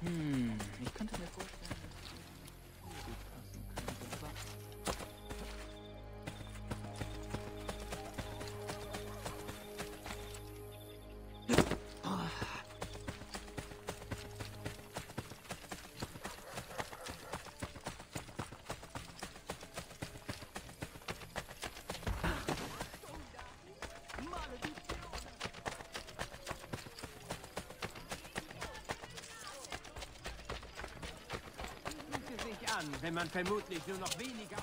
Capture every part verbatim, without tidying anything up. Hm, ich könnte mir vorstellen, wenn man vermutlich nur noch weniger...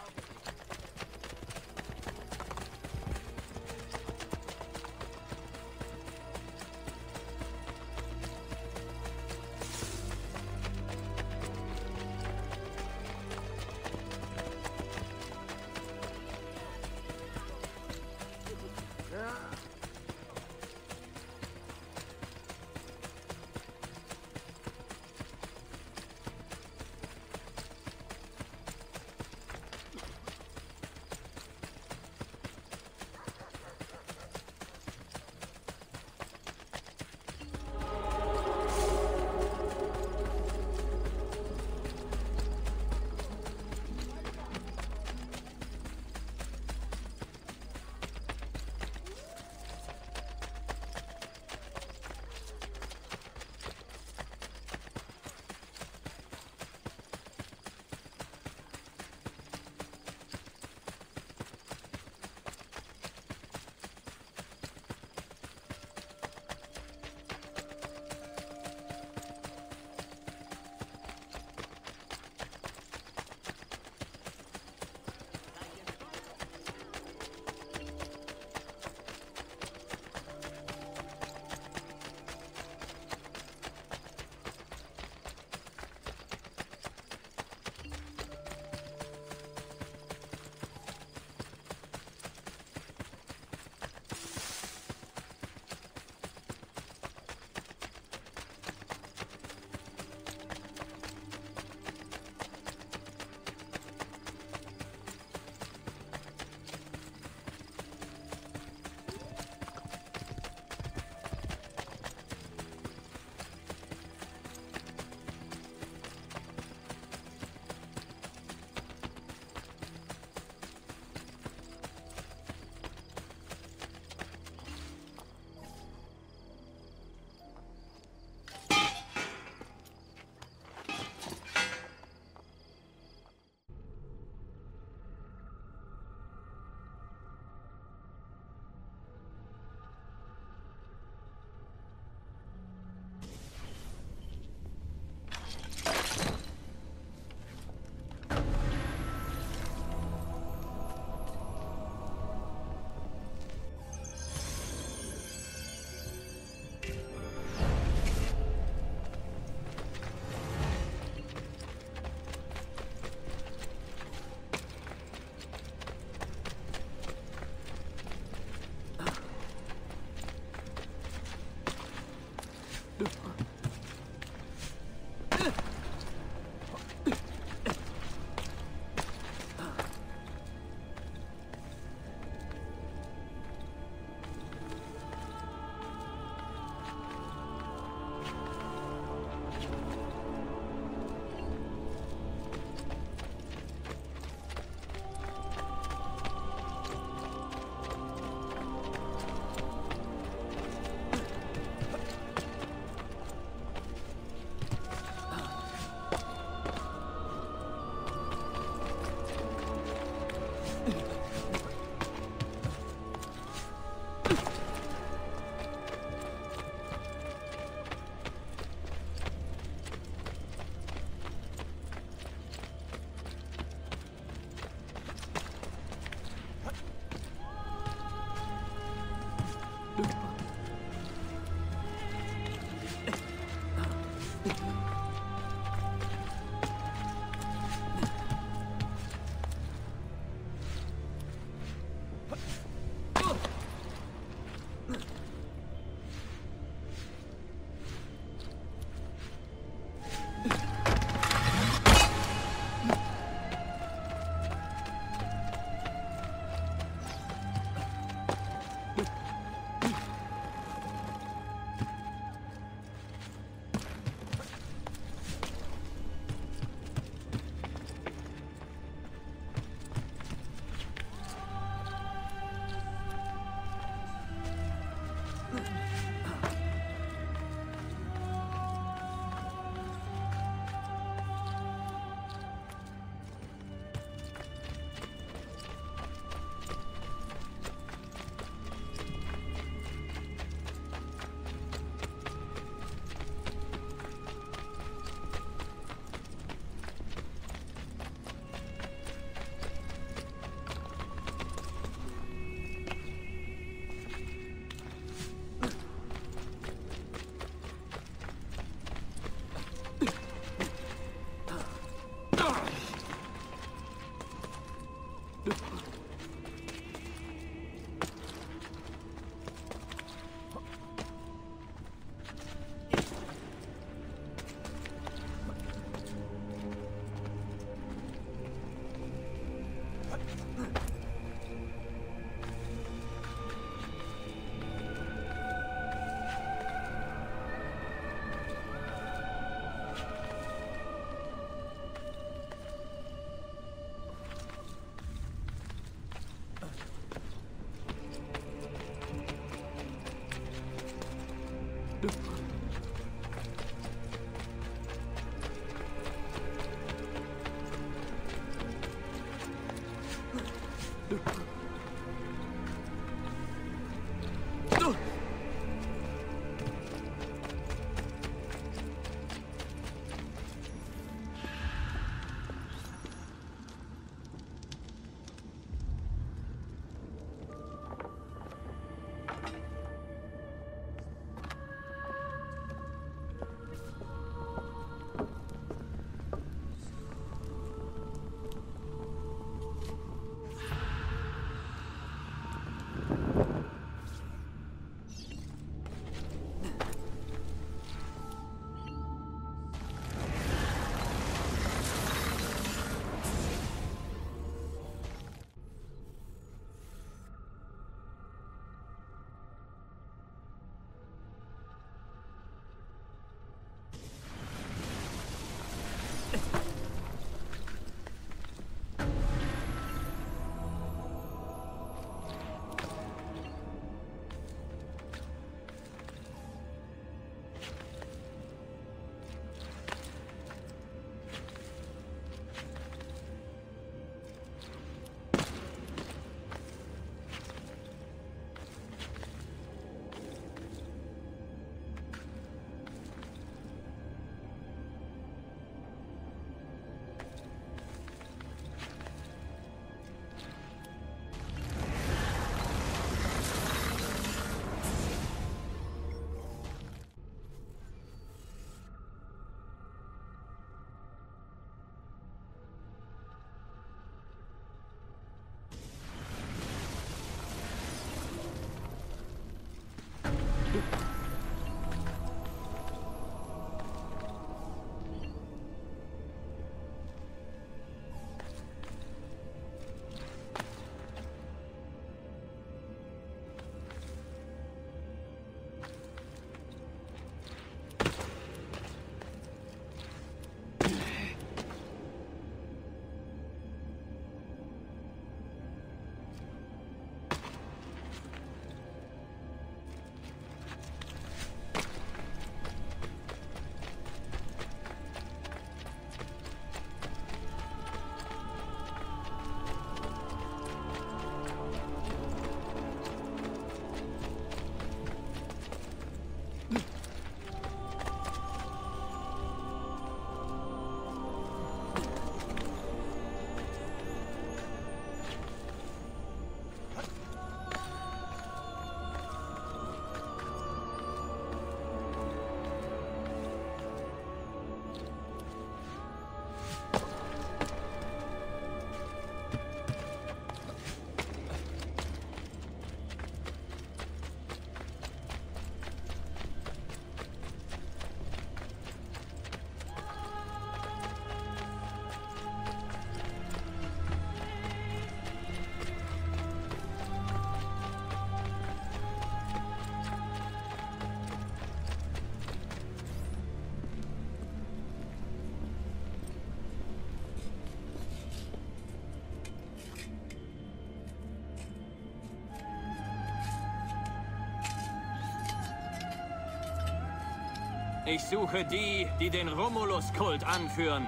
Ich suche die, die den Romulus-Kult anführen.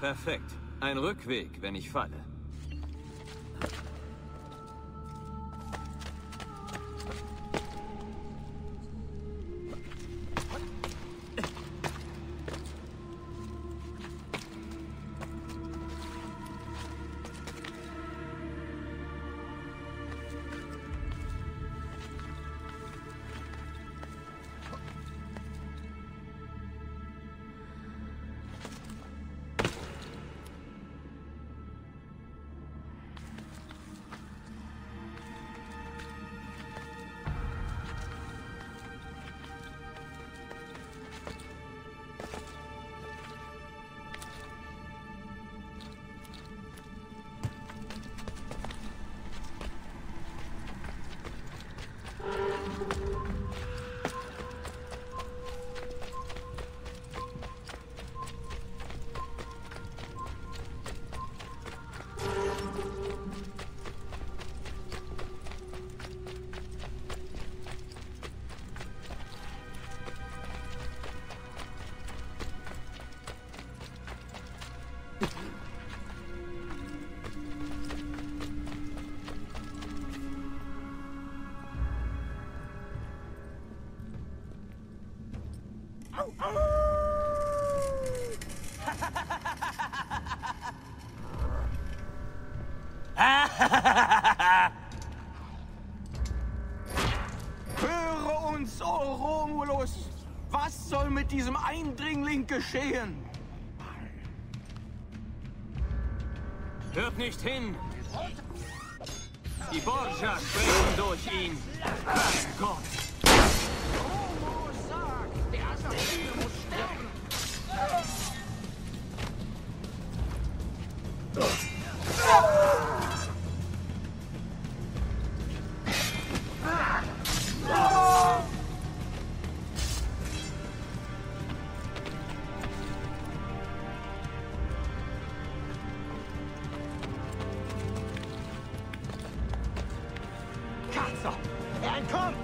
Perfekt. Ein Rückweg, wenn ich falle. Höre uns, o Romulus! Was soll mit diesem Eindringling geschehen? Hört nicht hin! Die Borgia sprechen durch ihn! Mein Gott! Entkommt!